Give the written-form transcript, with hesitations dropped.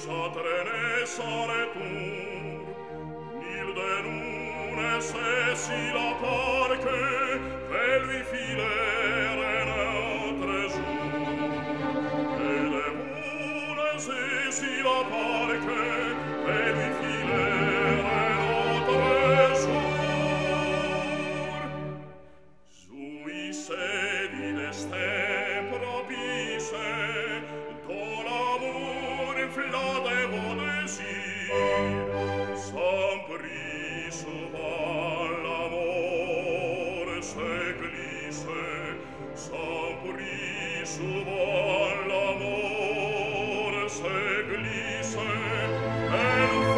Satrene saretur, nil de nune se si la parche, ve lui filere notre jour. Et de nune se si la parche, ve lui filere notre jour. Sui sedi d'este propise, la devo desir, sempre souvent l'amour se glisse, sempre souvent l'amour se glisse.